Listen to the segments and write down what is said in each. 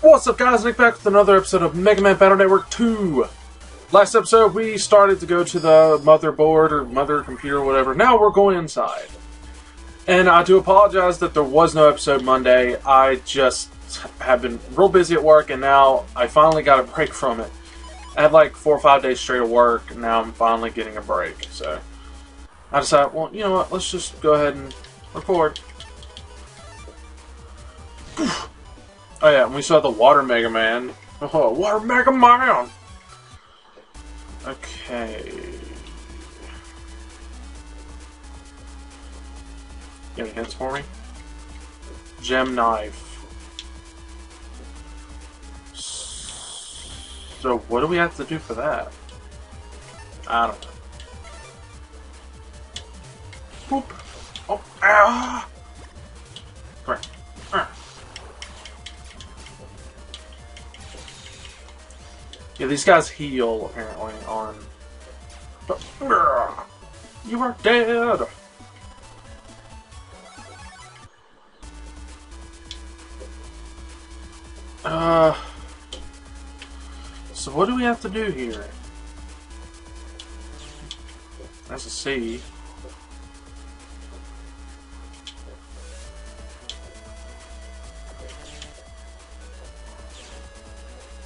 What's up, guys? Nick back with another episode of Mega Man Battle Network 2. Last episode, we started to go to the motherboard or mother computer or whatever. Now we're going inside. And I do apologize that there was no episode Monday. I just have been real busy at work, and now I finally got a break from it. I had like 4 or 5 days straight of work, and now I'm finally getting a break. So I decided, well, you know what? Let's just go ahead and record. Oof. Oh yeah, and we saw the Water Mega Man. Oh, Water Mega Man! Okay. You have any hints for me? Gem knife. So what do we have to do for that? I don't know. Boop. Oh, ah! Come here. Yeah, these guys heal, apparently, on... You are dead! So what do we have to do here? That's a C.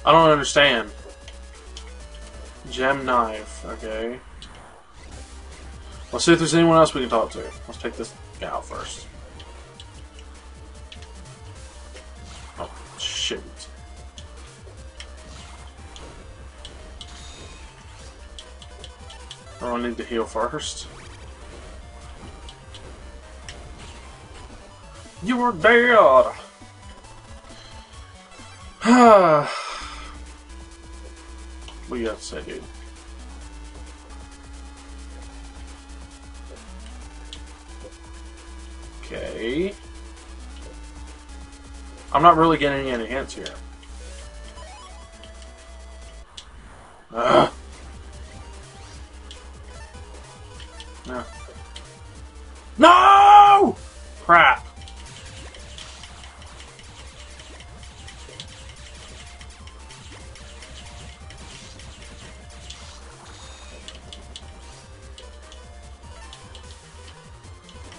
I don't understand. Gem knife, okay. Let's see if there's anyone else we can talk to. Let's take this guy out first. Oh, shoot. Oh, I need to heal first. You are dead! Ah. What do you have to say, dude? Okay. I'm not really getting any hints here. No. No! Crap.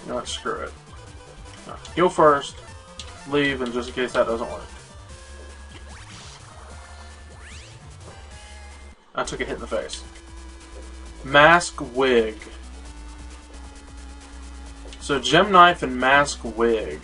No, screw it. No. Heal first, leave, and just in case that doesn't work. I took a hit in the face. Mask wig. So gem knife and mask wig.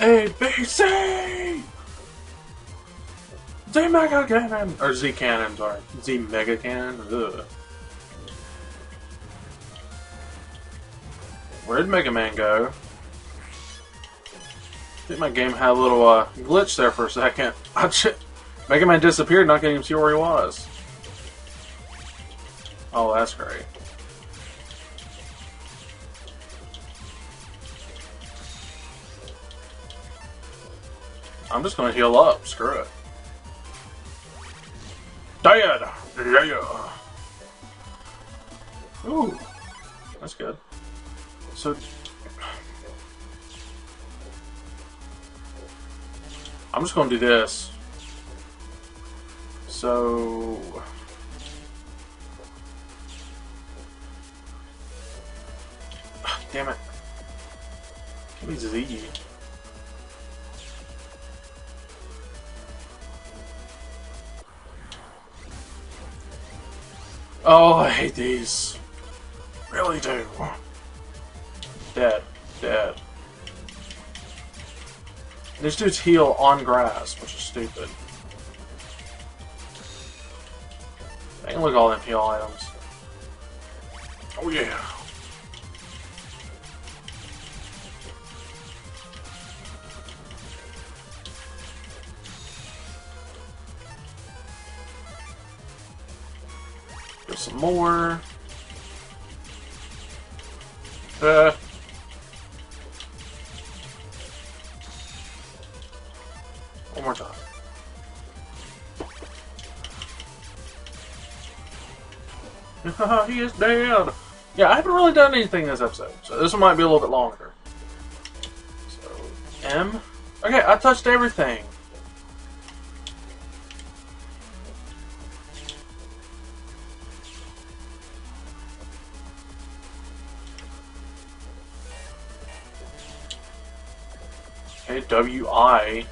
ABC! Z Mega Cannon! Or Z Cannon, sorry. Z Mega Cannon? Ugh. Where'd Mega Man go? I think my game had a little glitch there for a second. Mega Man disappeared, not getting to see where he was. Oh, that's great. I'm just gonna heal up, screw it. Dead! Yeah! Ooh, that's good. So... I'm just gonna do this. So... Damn it. Give me Z. Oh, I hate these. Really do. Dead. Dead. These dudes heal on grass, which is stupid. Dang, look at all them heal items. Oh, yeah. Some more. One more time. He is dead! Yeah, I haven't really done anything this episode, so this one might be a little bit longer. So, M. Okay, I touched everything. Okay, W-I.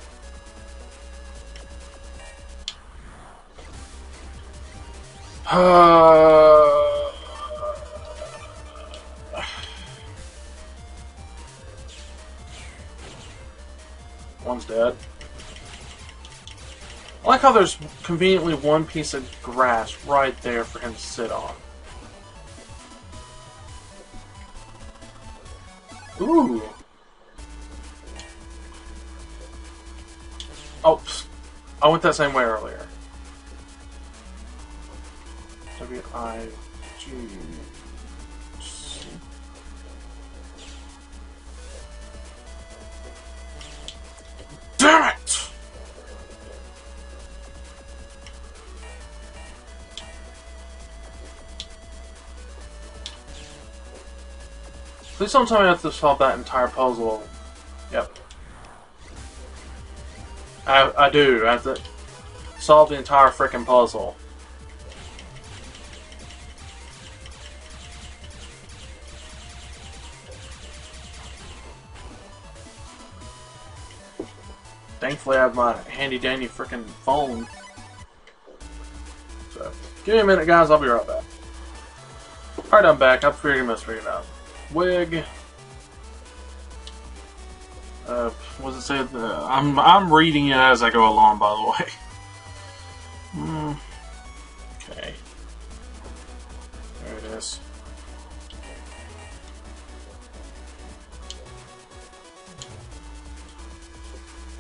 One's dead. I like how there's conveniently one piece of grass right there for him to sit on. Ooh. Oh, I went that same way earlier. W-I-G. Damn it! Please don't tell me I have to solve that entire puzzle. Yep. I do. I have to solve the entire frickin' puzzle. Thankfully I have my handy dandy frickin' phone. So, give me a minute guys, I'll be right back. Alright, I'm back. I'm figuring this figured out. Wig. What does it say? I'm reading it as I go along, by the way. Okay. There it is.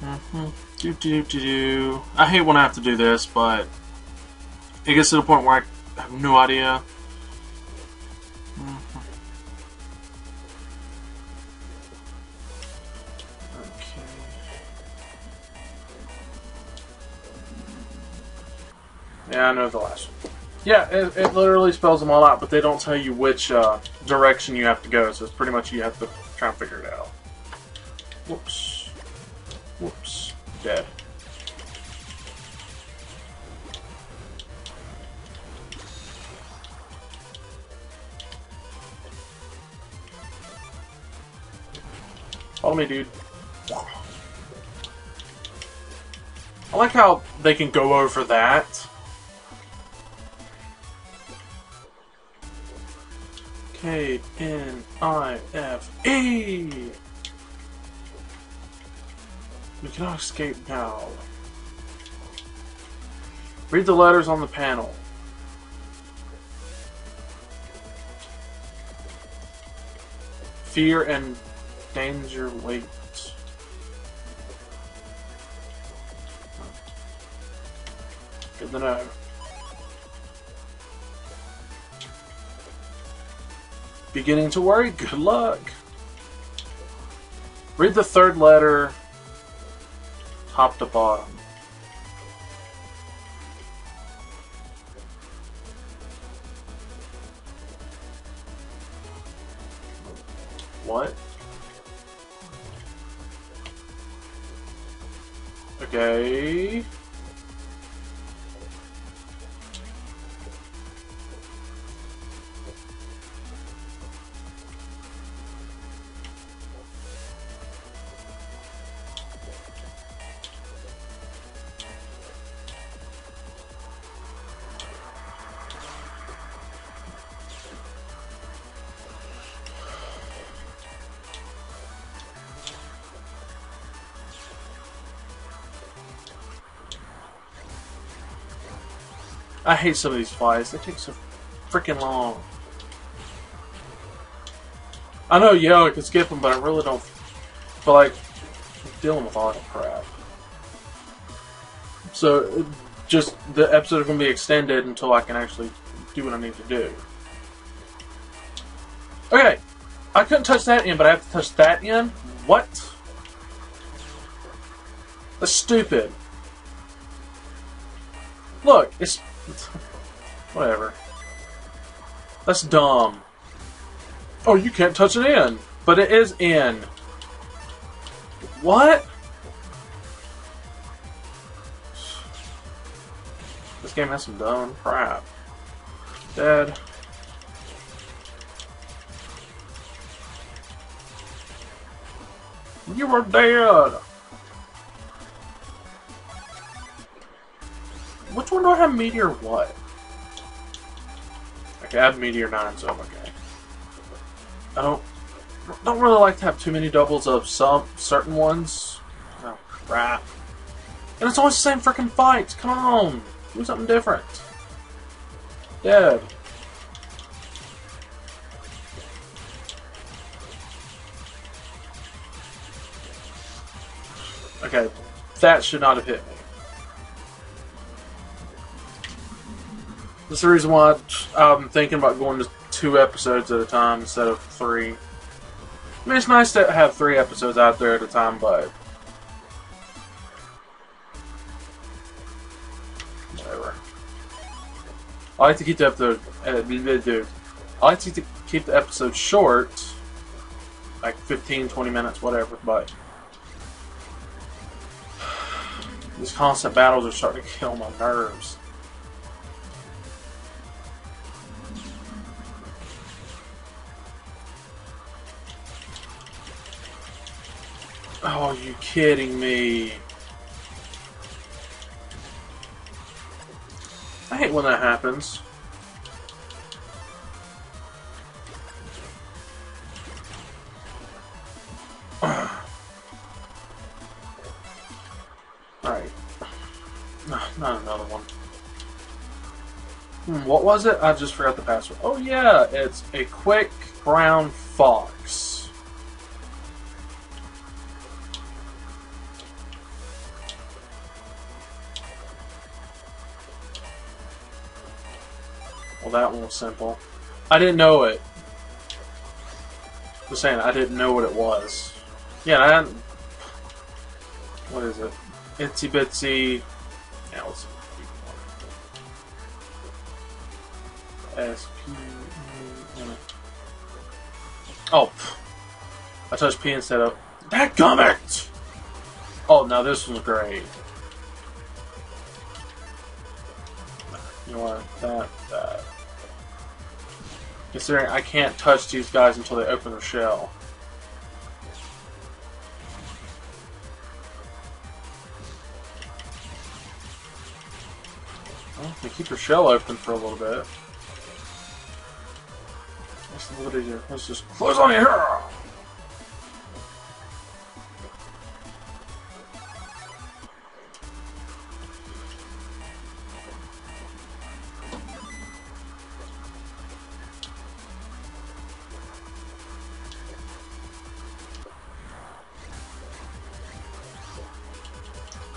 I hate when I have to do this, but it gets to the point where I have no idea. Okay. Yeah, I know the last one. Yeah, it literally spells them all out, but they don't tell you which direction you have to go, so it's pretty much you have to try and figure it out. Whoops. Whoops. Dead. Follow me, dude. I like how they can go over that. K-N-I-F-E! We cannot escape now. Read the letters on the panel. Fear and danger wait. Good to know. Beginning to worry? Good luck. Read the third letter. Top to bottom. What? Okay. I hate some of these flies. They take so freaking long. I know, yo, I can skip them, but I really don't feel like dealing with all that crap. So, just the episode is going to be extended until I can actually do what I need to do. Okay, I couldn't touch that end, but I have to touch that end? What? That's stupid. Look, it's... whatever. That's dumb. Oh, you can't touch an end. But it is in. What? This game has some dumb crap. Dead. You were dead! Which one do I have Meteor what? Okay, I have Meteor 9, so I'm okay. I don't really like to have too many doubles of some certain ones. Oh, crap. And it's always the same freaking fights! Come on! Do something different. Dead. Okay, that should not have hit me. That's the reason why I'm thinking about going to 2 episodes at a time instead of 3. I mean, it's nice to have 3 episodes out there at a time, but... whatever. I like to keep the episodes short, like 15, 20 minutes, whatever, but... these constant battles are starting to kill my nerves. Oh, are you kidding me? I hate when that happens. Alright. No, not another one. What was it? I just forgot the password. Oh yeah, it's a quick brown fox. Well, that one was simple. I didn't know it. Just saying, I didn't know what it was. Yeah, I hadn't... what is it? Itsy Bitsy... yeah, let's see. Oh! I touched P instead of... dadgummit! Oh, now this one's great. You know what? That... considering I can't touch these guys until they open their shell. Well, they keep their shell open for a little bit. That's a little easier. Let's just close on here!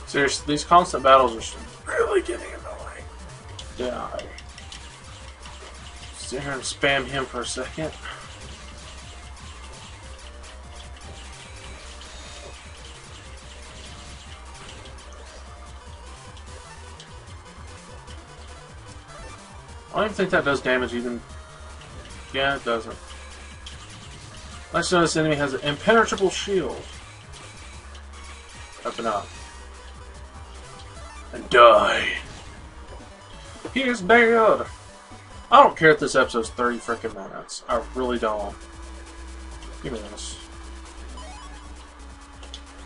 Seriously, these constant battles are really getting annoying. Yeah. Sit here and spam him for a second. I don't even think that does damage even. Yeah, it doesn't. Let's notice the enemy has an impenetrable shield. Open up. And die. He is dead. I don't care if this episode's 30 freaking minutes. I really don't. Give me this.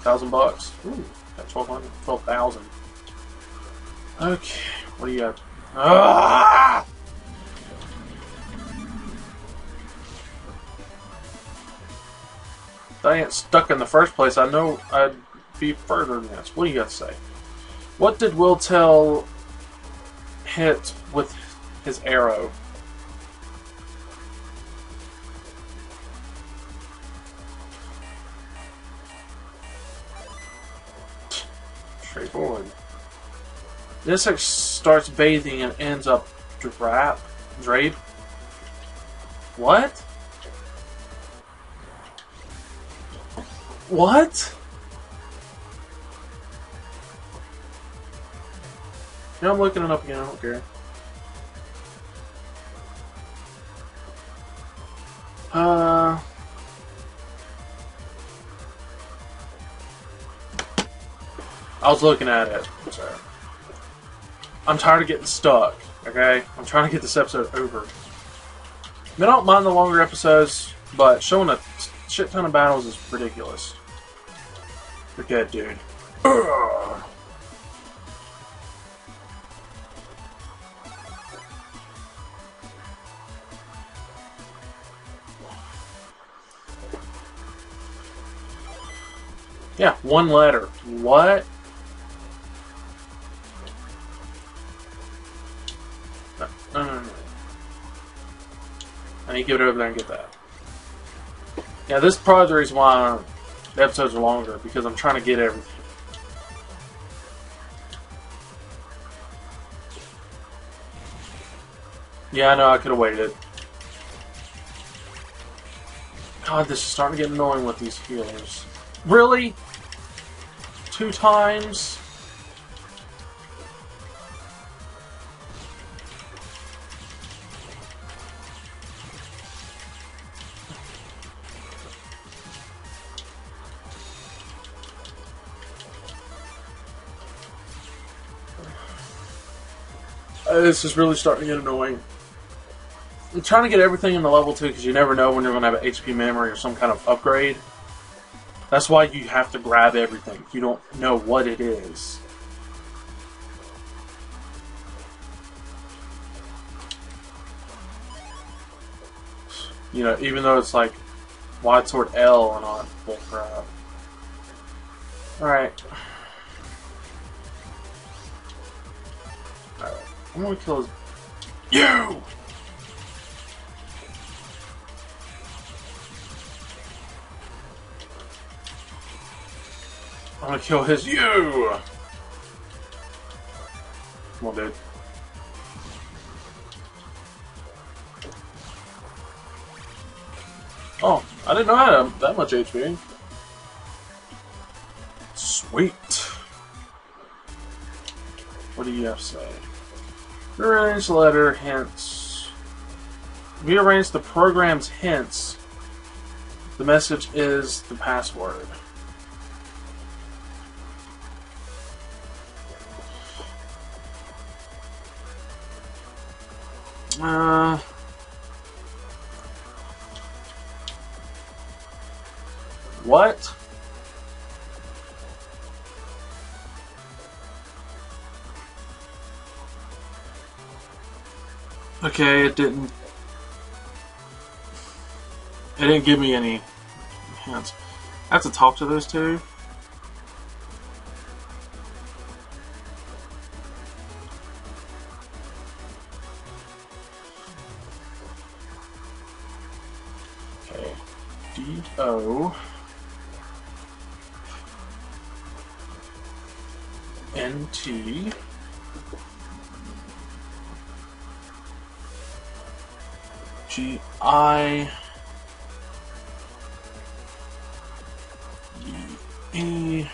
$1,000 bucks. Ooh, got 1,200. 12,000. Okay, what do you got? Ah! If I ain't stuck in the first place, I know I'd be further than this. What do you got to say? What did Will Tell hit with his arrow? Straightforward. The insect starts bathing and ends up drape. What? What? You know, I'm looking it up again, I don't care. I was looking at it. Sorry. I'm tired of getting stuck, okay? I'm trying to get this episode over. I mean, I don't mind the longer episodes, but showing a shit ton of battles is ridiculous. You're good, dude. Ugh. Yeah, one letter. What? No. I need to get over there and get that. Yeah, this is probably the reason why the episodes are longer, because I'm trying to get everything. Yeah, I know, I could have waited. God, this is starting to get annoying with these healers. Really? 2 times? This is really starting to get annoying. I'm trying to get everything in the level 2 because you never know when you're going to have an HP memory or some kind of upgrade. That's why you have to grab everything. You don't know what it is. You know, even though it's like wide sword L and all that bullcrap. Alright. Alright. I'm gonna kill his. You! I'm gonna kill his you! Come on, dude. Oh, I didn't know I had that much HP. Sweet. What do you have to say? Rearrange letter hints. Rearrange the program's hints. The message is the password. What? Okay, it didn't give me any hints. I have to talk to those two. D-O N-T G-I E.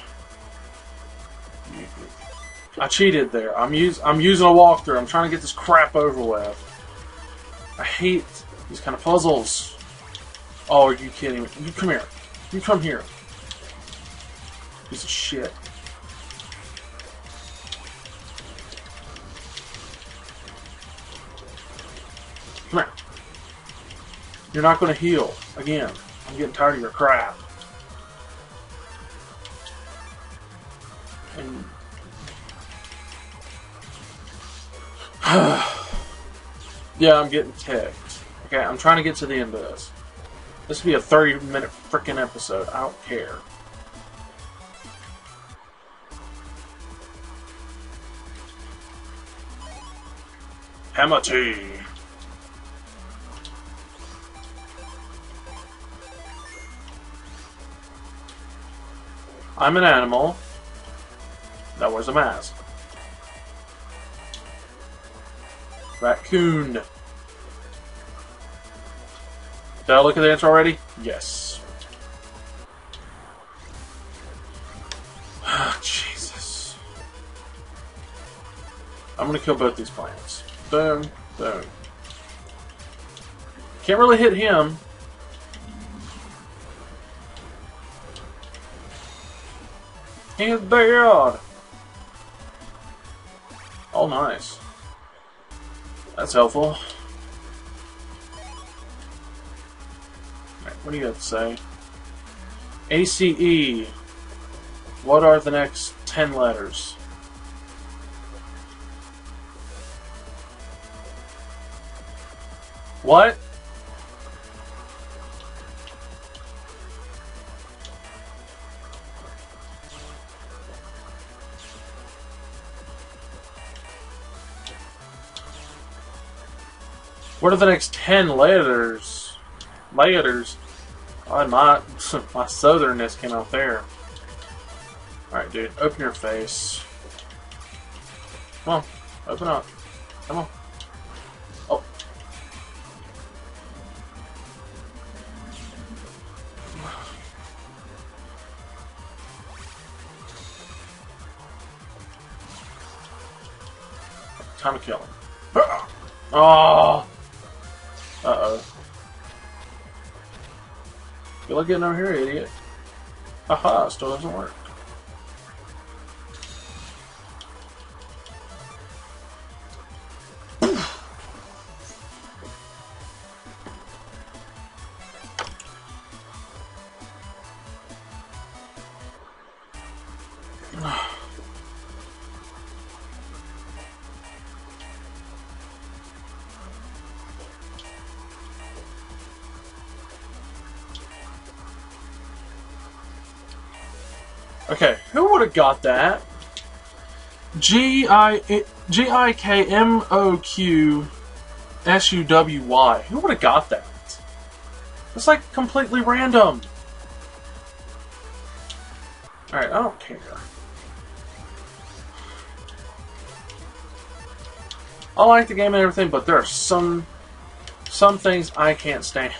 I cheated there. I'm using a walkthrough. I'm trying to get this crap over with. I hate these kind of puzzles. Oh, are you kidding me? You come here. You come here. Piece of shit. Come here. You're not going to heal. Again, I'm getting tired of your crap. And... yeah, I'm getting ticked. Okay, I'm trying to get to the end of this. This will be a 30-minute frickin' episode. I don't care. Hammer tea. I'm an animal that wears a mask. Raccoon. Did I look at the answer already? Yes. I'm gonna kill both these plants. Boom, boom. Can't really hit him. He's bad. Oh, nice. That's helpful. Alright, what do you have to say? ACE. What are the next 10 letters? What? What are the next 10 letters? Letters? Oh, my southernness came out there. Alright, dude. Open your face. Come on. Open up. Come on. Oh. Time to kill him. Oh! Uh-oh. Good luck getting over here, idiot. Aha, still doesn't work. Okay, who would have got that? G-I-K-M-O-Q-S-U-W-Y. Who would have got that? It's like completely random. Alright, I don't care. I like the game and everything, but there are some things I can't stand.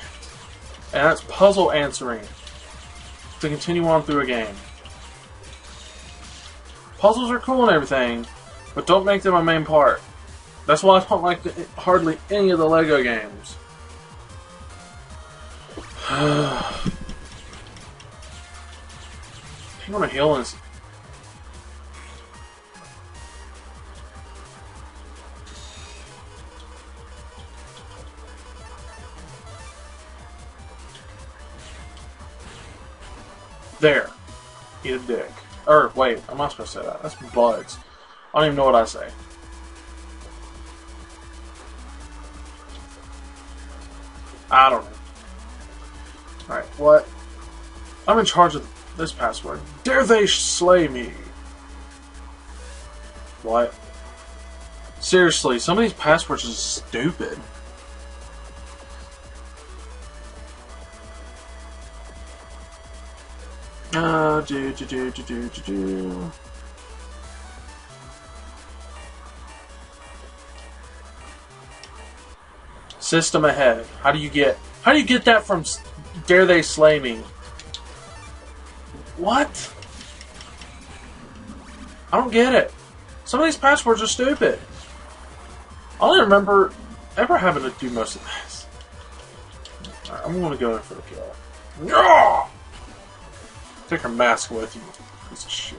And that's puzzle answering to continue on through a game. Puzzles are cool and everything, but don't make them my main part. That's why I don't like hardly any of the LEGO games. I'm gonna heal this. There. Eat a dick. Or, wait, I'm not supposed to say that. That's bugs. I don't even know what I say. I don't know. Alright, what? I'm in charge of this password. Dare they slay me! What? Seriously, some of these passwords are stupid. Do. System ahead. How do you get that from Dare They Slay Me? What? I don't get it. Some of these passwords are stupid. I only remember ever having to do most of this. Alright, I'm gonna go in for the kill. No! Take her mask with you. Piece of shit.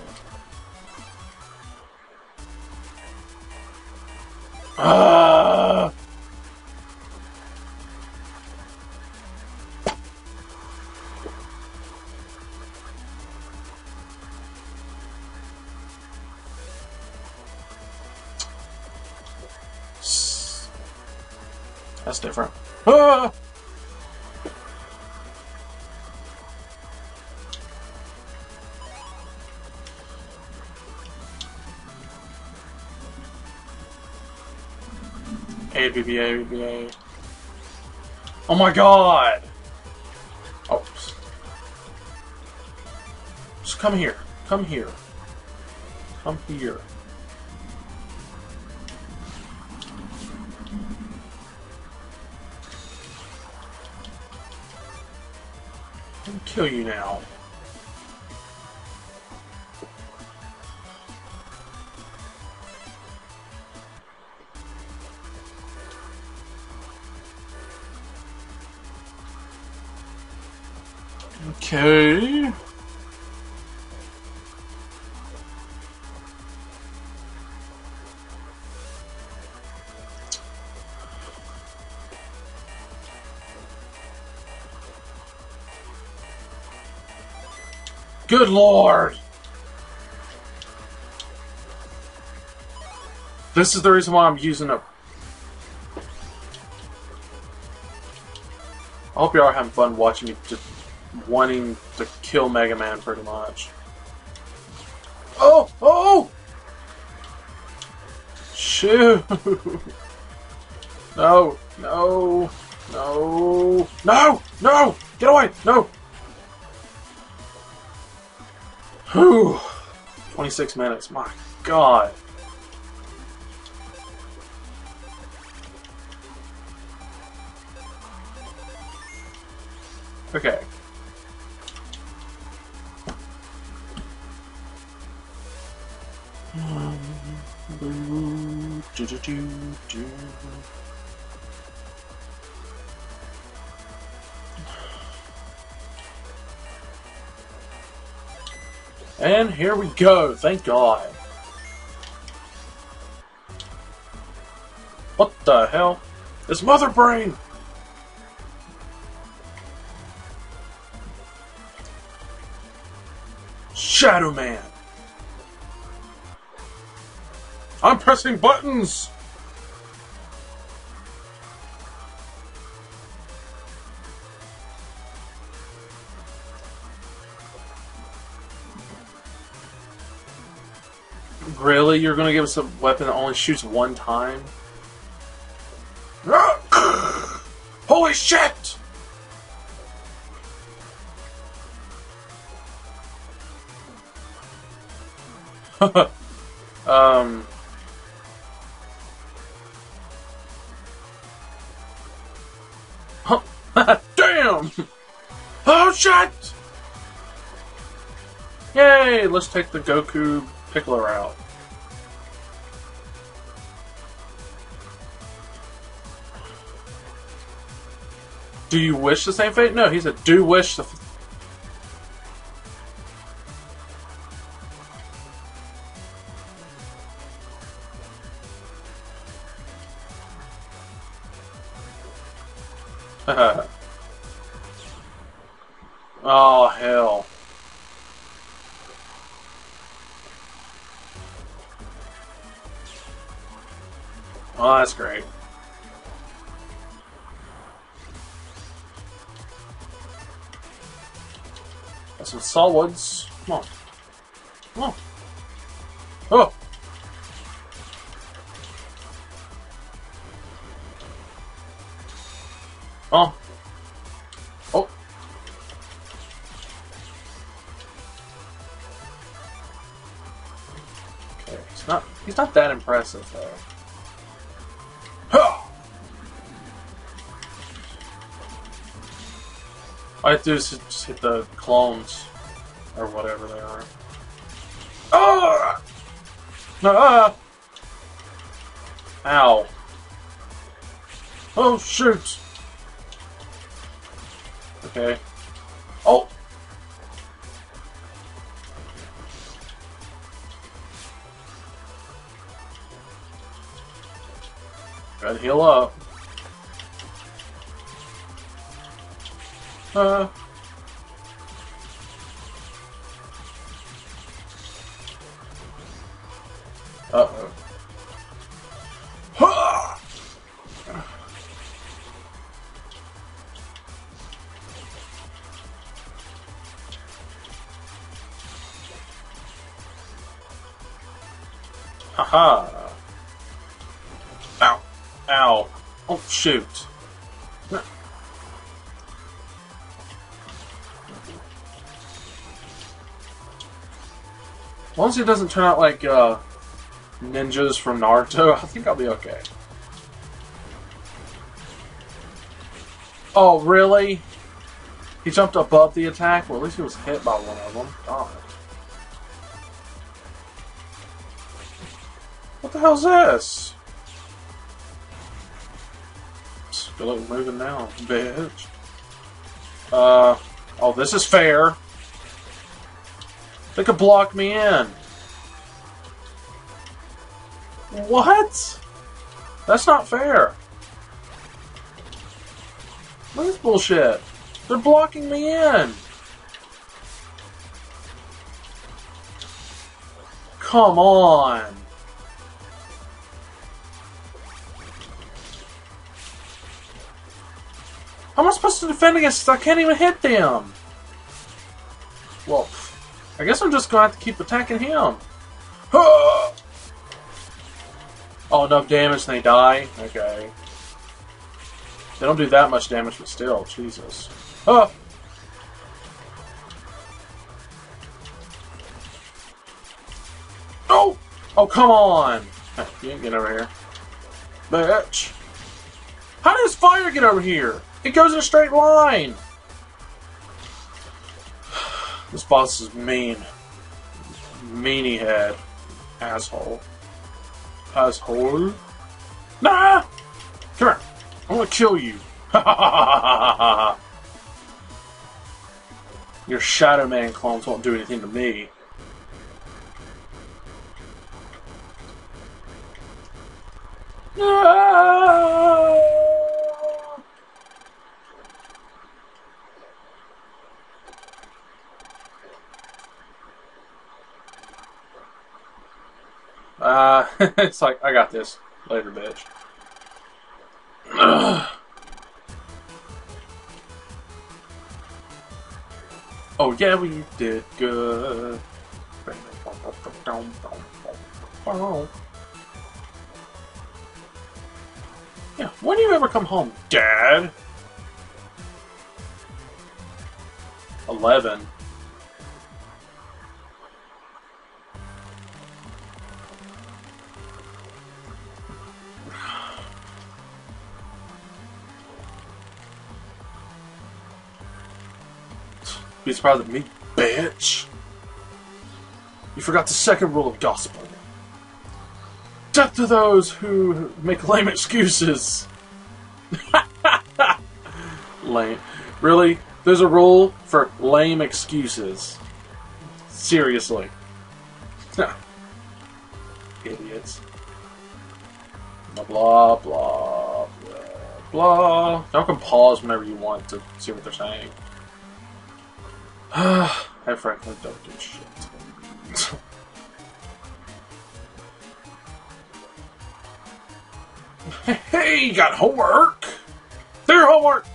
That's different. Ah! BBA, BBA. Oh my god! Oops. Just come here. Come here. Come here. I'm gonna kill you now. Okay. Good Lord! This is the reason why I'm using it. I hope you are having fun watching me just wanting to kill Mega Man pretty much. Oh! Oh! Shoot! No! No! No! No! No! Get away! No! Whew! 26 minutes, my god. Okay. And here we go, thank God. What the hell? It's Mother Brain! Shadow Man! I'm pressing buttons! Really? You're gonna give us a weapon that only shoots one time? Holy shit! Damn! Oh shit! Yay! Let's take the Goku Piccolo route. Do you wish the same fate? No, he said, do wish the... Oh, hell. Oh, that's great. Some solids. Come on. Come on. Oh! Oh. Oh. Okay, he's not that impressive though. All I have to do is just hit the clones, or whatever they are. Oh! Ah! Ow. Oh, shoot! Okay. Oh! Gotta heal up. Uh-oh. Ha! Haha. Ow. Ow. Oh, shoot. As long as it doesn't turn out like, ninjas from Naruto, I think I'll be okay. Oh, really? He jumped above the attack? Well, at least he was hit by one of them. God. What the hell's this? Still moving now, bitch. Oh, this is fair. They could block me in. What? That's not fair. What is bullshit? They're blocking me in. Come on. How am I supposed to defend against this? I can't even hit them. Well, I guess I'm just going to have to keep attacking him. Oh, enough damage and they die? Okay. They don't do that much damage, but still. Jesus. Oh! Oh! Oh, come on! You ain't getting over here. Bitch! How does fire get over here? It goes in a straight line! This boss is mean. Meanie head. Asshole. Asshole. Nah! Come here. I'm gonna kill you. Your Shadow Man clones won't do anything to me. It's like, I got this. Later, bitch. Ugh. Oh, yeah, we did good. Yeah, when do you ever come home, Dad? 11. Be surprised at me, bitch. You forgot the second rule of gospel. Death to those who make lame excuses. Lame. Really? There's a rule for lame excuses. Seriously. Idiots. Blah, blah, blah, blah, blah. Y'all can pause whenever you want to see what they're saying. I frankly don't do shit. Hey, you got homework! Their homework!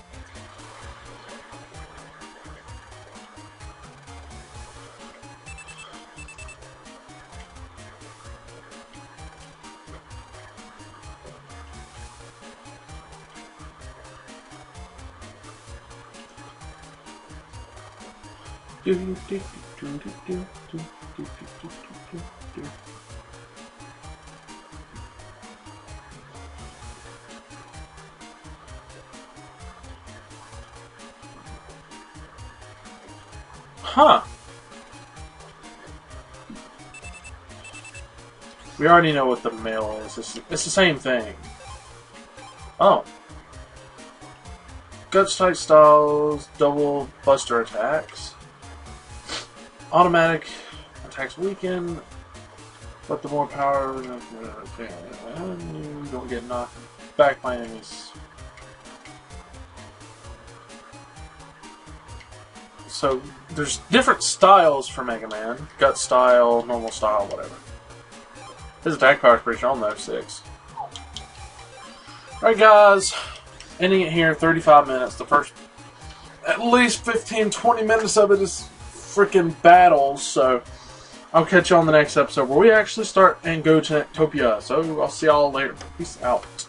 Huh. We already know what the mail is. It's the same thing. Oh. Guts-type styles, double buster attacks. Automatic attacks weaken, but the more power you don't get knocked back by enemies. So there's different styles for Mega Man. Gut style, normal style, whatever. His attack power is pretty strong though, 6. Alright guys, ending it here, 35 minutes. The first at least 15-20 minutes of it is freaking battles, so I'll catch you on the next episode where we actually start and go to Netopia. So I'll see y'all later. Peace out.